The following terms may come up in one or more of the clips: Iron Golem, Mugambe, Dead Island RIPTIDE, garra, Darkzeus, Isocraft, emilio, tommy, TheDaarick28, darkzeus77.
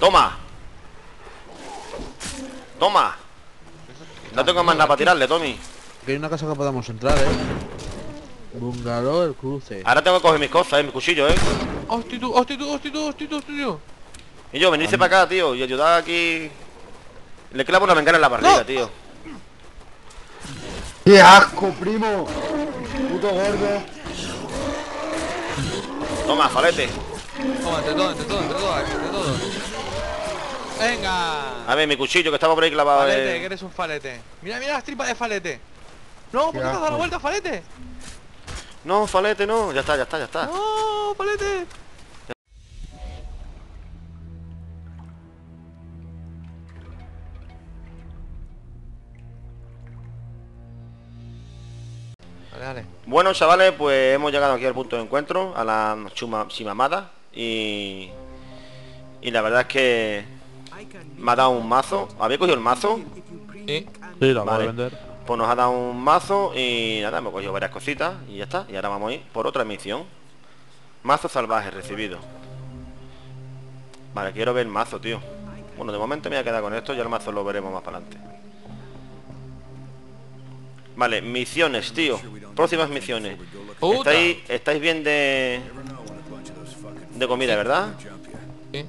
¡Toma! ¡Toma! No tengo más nada para tirarle, Tommy. Que hay una casa que podamos entrar, Bungalow, el cruce. Ahora tengo que coger mis cosas, mis cuchillos, Hostia, y yo, venirse para acá, tío, y ayudar aquí. Le clavo una bengala en la barriga, tío. ¡Qué asco, primo! Puto gordo. Toma, falete. Toma, entre todo. Venga. A ver, mi cuchillo que estaba por ahí clavado. Falete, que eres un falete. Mira las tripas de falete. No, ¿por qué te has dado la vuelta, falete? No, falete, no. Ya está. No, falete. Dale. Bueno, chavales, pues hemos llegado aquí al punto de encuentro, a la chimamada, y la verdad es que me ha dado un mazo. ¿Había cogido el mazo? Sí, lo vamos a vender. Pues nos ha dado un mazo y nada, hemos cogido varias cositas y ya está. Y ahora vamos a ir por otra misión. Mazo salvaje recibido. Vale, quiero ver el mazo, tío. Bueno, de momento me voy a quedar con esto, ya el mazo lo veremos más para adelante. Vale, misiones, tío. Próximas misiones. ¿Estáis bien de comida, verdad? ¿Sí?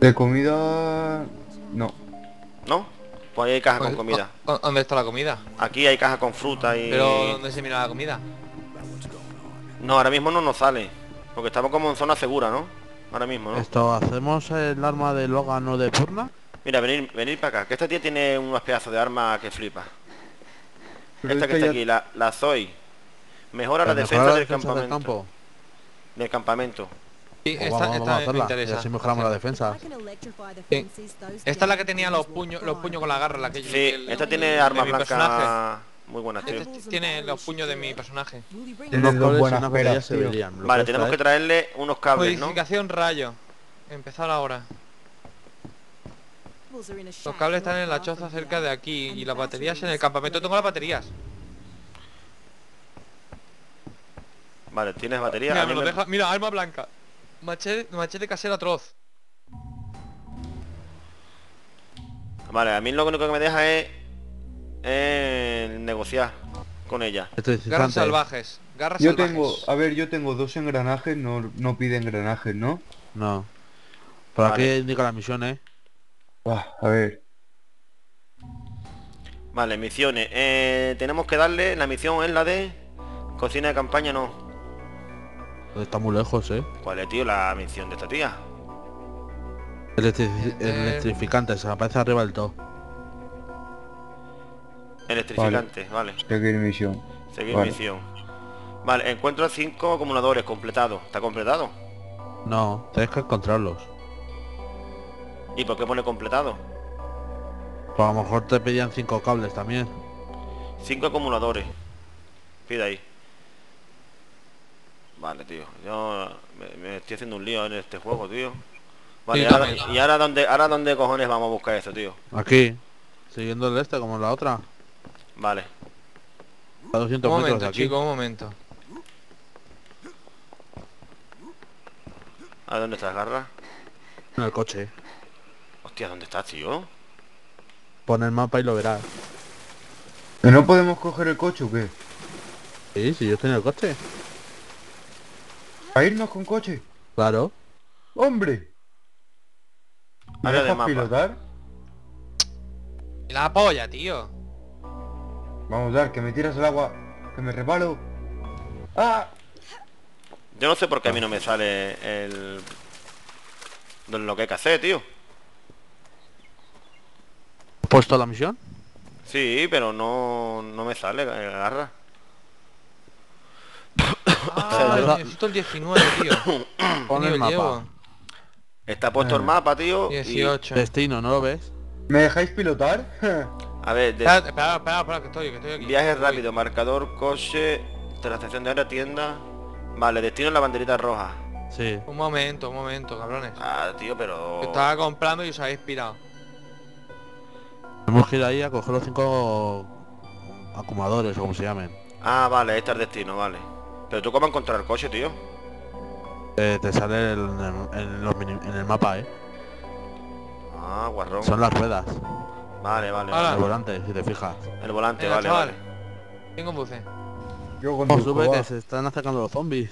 De comida... no. ¿No? Pues ahí hay caja con comida. ¿Dónde está la comida? Aquí hay caja con fruta y... ¿Pero dónde se mira la comida? No, ahora mismo no nos sale. Porque estamos como en zona segura, ¿no? Ahora mismo, ¿no? Esto, ¿hacemos el arma de Logan o de Purna? Mira, venir para acá. Que esta tía tiene unos pedazos de arma que flipa. Esta que está aquí, la Zoe. Mejora la defensa del campamento. Del campamento. Sí, esta me interesa. Y así mejoramos la defensa. Sí. Esta es la que tenía los puños con la garra, la que yo. Sí, esta tiene armas blancas muy buenas, tío. Este tiene los puños de mi personaje. Tiene dos buenas peras, tío. Vale, tenemos que traerle unos cables, ¿no? Modificación rayo. Empezar ahora. Los cables están en la choza cerca de aquí y las baterías en el campamento. Tengo las baterías. Vale, ¿tienes baterías? Mira, mira, arma blanca. Machete casero atroz. Vale, a mí lo único que me deja es negociar con ella. Garras salvajes. Yo tengo dos engranajes, no pide engranajes, ¿no? No. ¿Para qué indica la misión, a ver. Vale, misiones. Tenemos que darle. La misión es la de cocina de campaña, no. Está muy lejos, ¿Cuál es, tío, la misión de esta tía? Electrificante, se aparece arriba del todo. Electrificante, vale. Seguir misión. Seguir misión. Vale, encuentro 5 acumuladores completados. ¿Está completado? No, tienes que encontrarlos. ¿Y por qué pone completado? Pues a lo mejor te pedían 5 cables también. 5 acumuladores. Pide ahí. Vale, tío. Yo me estoy haciendo un lío en este juego, tío. Vale, sí, ¿y ahora dónde cojones vamos a buscar eso, tío? Aquí. Siguiendo el este, como la otra. Vale. A 200 metros de aquí. Chico, un momento. ¿A dónde estás, Garra? En el coche. Hostia, ¿dónde estás, tío? Pon el mapa y lo verás. ¿Que no podemos coger el coche o qué? Sí, si yo estoy en el coche. ¿A irnos con coche? Claro. ¡Hombre! ¿Me dejas pilotar? La polla, tío. Vamos, Dar, que me tiras al agua. Que me repalo. ¡Ah! Yo no sé por qué a mí no me sale el... lo que hay que hacer, tío. ¿Puesto la misión? Sí, pero no me sale, Garra. Ah, necesito el 19, tío. Pon el mapa. Está puesto el mapa, tío. 18. Destino, ¿no lo ves? ¿Me dejáis pilotar? A ver, espera, que estoy aquí. Viaje rápido, marcador, coche, transacción de ahora, tienda. Vale, destino en la banderita roja. Sí. Un momento, cabrones. Ah, tío, pero... estaba comprando y os habéis pirado. Hemos que ir ahí a coger los 5 acumuladores, o como se llamen. Ah, vale, ahí está el destino, vale. Pero tú cómo encontrar el coche, tío. Te sale en el mapa, Ah, guarrón. Son las ruedas. Vale, vale. Hola. El volante, si te fijas. El volante, venga, vale, chaval, vale. ¿Quién conduce? Yo conduzco. No, sube, que se están atacando los zombies.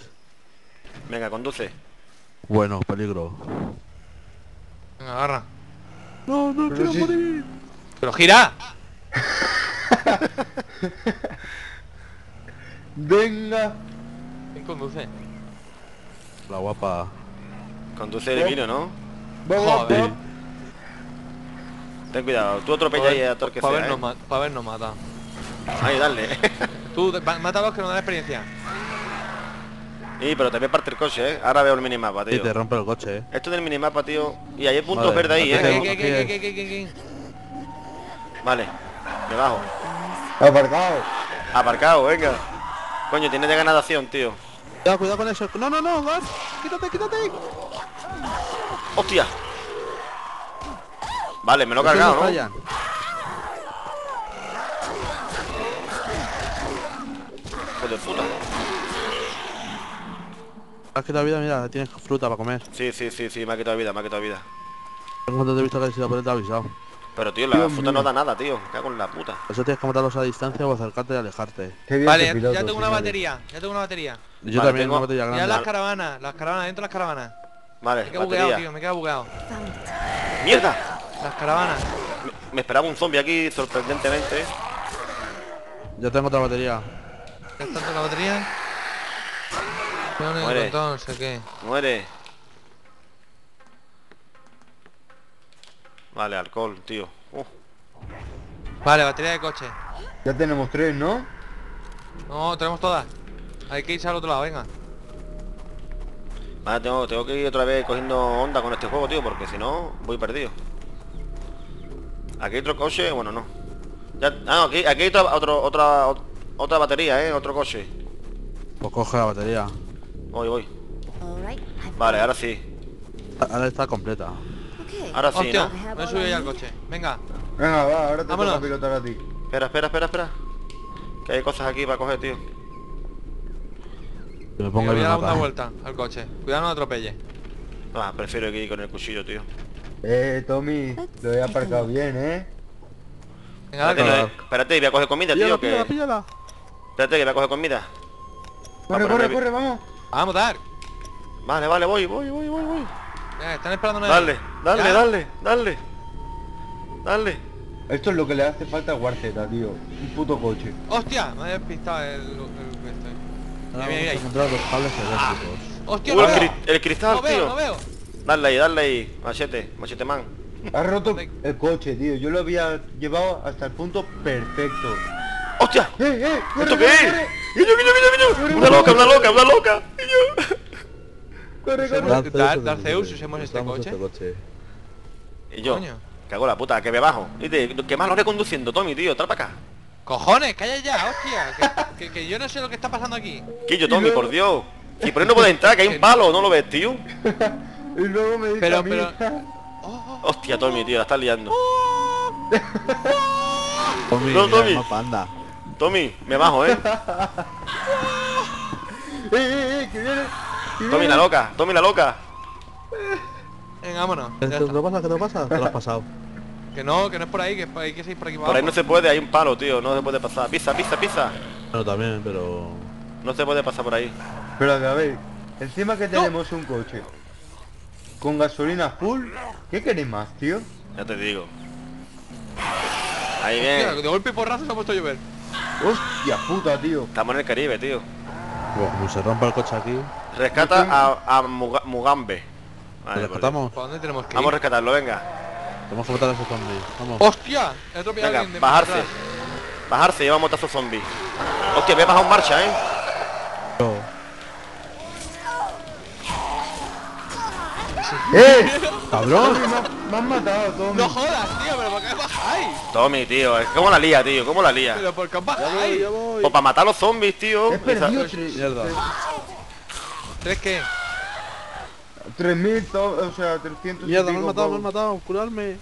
Venga, conduce. Bueno, peligro. Venga, agarra. No, no quiero morir. Pero gira. Venga. ¿Quién conduce? La guapa. Conduce el vino, ¿no? Joder. Sí. Ten cuidado, tú atropellas y a Torque para vernos, para vernos mata. Ay, dale. Tú, mata a los que no dan experiencia. Y pero también parte el coche, ¿eh? Ahora veo el minimapa, tío. Y te rompe el coche, ¿eh? Esto del minimapa, tío. Y hay puntos vale, verdes ahí, ¿eh? Vale, debajo. Aparcado. Aparcado, venga. Coño, tiene de ganadación, tío. Cuidado, cuidado con eso. No, no, no, Gar. Quítate, quítate. Hostia. Vale, me lo he cargado, ¿no? Fallan. Joder, puta. Has quitado vida, mira, tienes fruta para comer. Sí, sí, sí, sí, me ha quitado vida, me ha quitado vida. Cuando te he visto que has sido por él, te he avisado. Pero tío, la fruta no da nada, tío. Me cago en la puta. Eso tienes que matarlos a distancia o acercarte y alejarte. Vale, ya tengo una batería, ya tengo una batería. Yo vale, también tengo una batería grande. Ya las caravanas, dentro de las caravanas. Vale, me queda bugueado, tío, me queda bugueado. ¡Mierda! Las caravanas. Me esperaba un zombie aquí, sorprendentemente. Yo tengo otra batería. ¿Ya está otra batería? No, no, muere. No sé qué. Muere. Vale, alcohol, tío. Vale, batería de coche. Ya tenemos tres, ¿no? No, tenemos todas. Hay que irse al otro lado, venga. Vale, tengo que ir otra vez cogiendo onda con este juego, tío, porque si no, voy perdido. Aquí hay otro coche, bueno, no. Ya, no, aquí hay otra batería, otro coche. Pues coge la batería. Voy. Vale, ahora sí. Ahora está completa. Ahora sí, ¿no? Me he subido ya al coche. Venga. Venga, va, ahora te toca pilotar a ti. Espera. Que hay cosas aquí para coger, tío. Que me ponga bien. Voy a dar una vuelta al coche. Cuidado, no me atropelle. Ah, prefiero ir con el cuchillo, tío. Tommy, lo he aparcado bien, Venga, espérate, voy a coger comida, tío. Píllala. Espérate, que voy a coger comida. Corre, vamos. Vamos, Dark. Vale, voy. Están esperando una. Dale. Esto es lo que le hace falta a Guarceta, tío. Un puto coche. ¡Hostia! Me he despistado el ¡hostia! El cristal, tío. No veo. Dale ahí, machete man. Has roto el coche, tío. Yo lo había llevado hasta el punto perfecto. ¡Hostia! ¡Corre, ¿esto qué es? ¡Niño! ¡Una loca! Corre. Darkzeus, usemos este coche. Y yo, cago la puta, que me bajo. Que más lo haré conduciendo, Tommy, tío, trae para acá. Cojones, calla ya, hostia. que yo no sé lo que está pasando aquí. Quillo, Tommy, por Dios. Y por ahí no puedes entrar, que hay un palo, ¿no lo ves, tío? Y luego me dice pero... Hostia, Tommy, tío, la estás liando. Tommy, me bajo, Tommy la loca. Venga, vámonos. ¿Qué te pasa? Te lo has pasado. Que no es por ahí, hay que seguir por aquí. Por ahí no se puede, hay un palo, tío, no se puede pasar. Pisa. Bueno, también, pero... No se puede pasar por ahí. Pero a ver, encima que tenemos un coche con gasolina full, ¿qué queréis más, tío? Ya te digo. Ahí bien. De golpe y porrazo se ha puesto a llover. Hostia puta, tío. Estamos en el Caribe, tío. Como se rompa el coche aquí. Rescata a Mugambe. Vale, ¿rescatamos? ¿Para dónde tenemos que ir? Vamos a rescatarlo, venga. Tenemos que matar a esos zombies. Vamos. ¡Hostia! He atropellado a alguien. Bajarse, lleva a matar a esos zombies. Hostia, me he bajado en marcha, No. ¡Cabrón! Me han matado, Tommy. No jodas, tío, pero ¿por qué bajáis? Tommy, tío, ¿cómo la lía, tío? ¿Cómo la lía? Pero ¿por qué bajáis? Pues para matar a los zombies, tío. He perdido 3 qué? 3000, o sea, 300. Mierda, me han matado, curarme.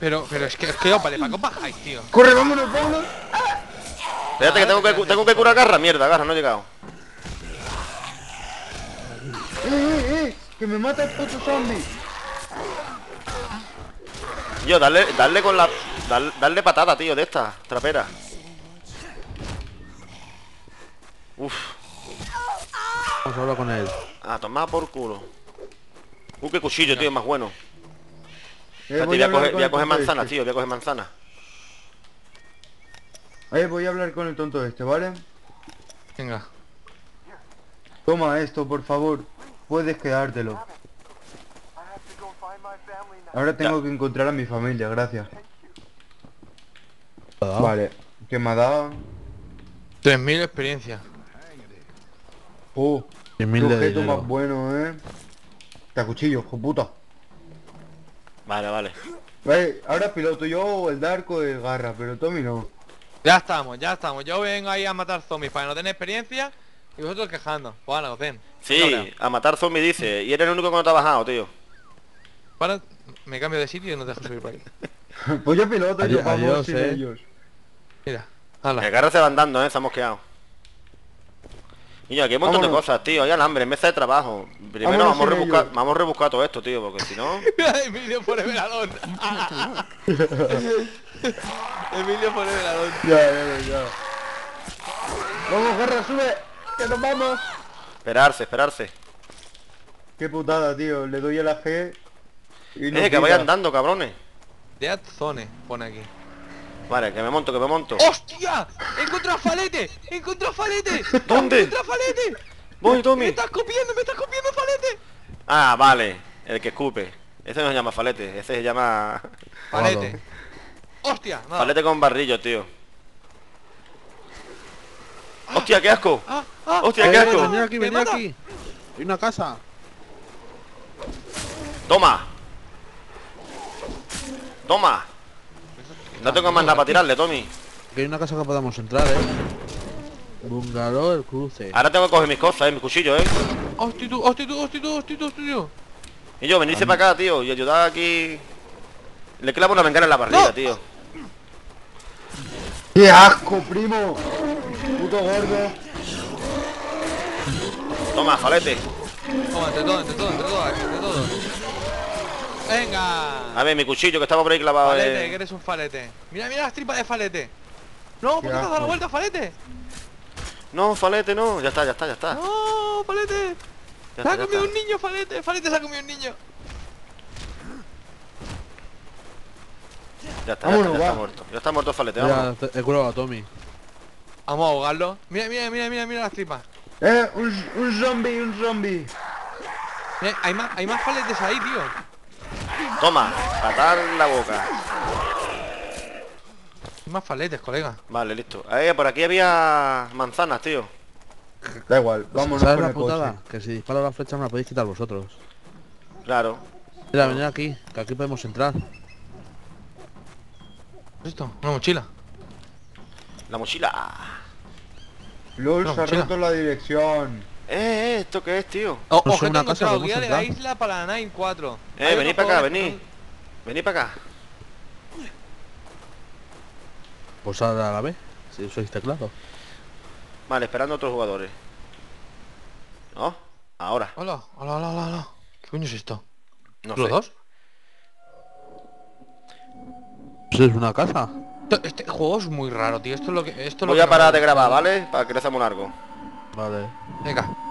Pero es que vale, ¿para qué bajáis, tío? ¡Corre, vámonos! Espérate, que tengo que curar a Garra, mierda, Garra, no he llegado. ¡Que me mata el puto zombie! Tío, darle con la... Darle patada, tío, de esta trapera. Uf. Vamos a hablar con él. A tomar por culo. Qué cuchillo, tío, más bueno. Voy a coger manzanas, tío, voy a coger manzanas. Voy a hablar con el tonto este, ¿vale? Venga. Toma esto, por favor. Puedes quedártelo. Ahora tengo que encontrar a mi familia, gracias. Vale, ¿qué me ha dado? 3000 experiencia. 3000 de objeto más bueno, Te cuchillo, hijo puta. Vale, vale. Ahora piloto yo el Darko de Garra, pero Tommy no. Ya estamos. Yo vengo ahí a matar zombies para no tener experiencia y vosotros quejando. Pues lo hacen. Sí, a matar zombies dice. Y eres el único que no te ha bajado, tío. Para, me cambio de sitio y no te dejo subir por ahí. Pues yo piloto, yo vamos sin ellos. Mira, hala. El Garra se va andando, se ha mosqueado. Niño, aquí hay un montón de cosas, tío, hay alambre, mesa de trabajo. Primero vamos a rebuscar todo esto, tío, porque si no... Emilio por el velador. Emilio por el velador. Ya. Vamos, Garra, sube, que nos vamos. Esperarse. Qué putada, tío, le doy a la G y que vaya andando, cabrones. Dead Zone, pone aquí. Vale, que me monto. ¡Hostia! ¡He encontrado falete! ¿Dónde? ¡He encontrado falete! Voy, Tommy. ¡Me estás copiando, falete! Ah, vale, el que escupe. Ese no se llama falete, ese se llama... Falete. ¡Hostia! Nada. Falete con barrillo, tío. ¡Hostia, qué asco! ¡Hostia, qué asco! Venía aquí. Hay una casa. ¡Toma! No tengo más nada para tirarle, Tommy. Que hay una casa que podamos entrar, Bungalow, el cruce. Ahora tengo que coger mis cosas, mis cuchillos, Hostia. Y yo, venirse para acá, tío, y ayudar aquí. Le clavo una bengala en la barriga, tío. ¡Qué asco, primo! Puto gordo. Toma, falete. Toma, entre todos. ¡Venga! A ver, mi cuchillo que estaba por ahí clavado. Falete, que eres un falete. Mira las tripas de falete. No, ¿por qué te has dado la vuelta, falete? No, falete, no. Ya está. No, falete. Se ha comido un niño, falete. Falete se ha comido un niño. Ya está muerto. Ya está muerto, falete. Vamos. He curado a Tommy. Vamos a ahogarlo. Mira las tripas. Un zombie. Hay más paletes ahí, tío. Toma, patar la boca. Más paletes, colega. Vale, listo. Por aquí había manzanas, tío. Da igual, vámonos. ¿Sabes la putada? Que si disparo la flecha me la podéis quitar vosotros. Claro. Mira, venid aquí, que aquí podemos entrar. ¿Qué es esto? Una mochila. La mochila. LOL, se ha roto la dirección. ¿Esto qué es, tío? Objeto encontrado, guía de la isla para la 9-4. Venid para acá, venid para acá. Pues ahora la B, si sois teclado. Vale, esperando a otros jugadores. ¿No? Ahora. Hola. ¿Qué coño es esto? No sé. ¿Los dos? Pues es una casa. Este juego es muy raro, tío. Esto es lo que... Voy a parar de grabar, ¿vale? Para que no sea muy largo. Vale. Venga.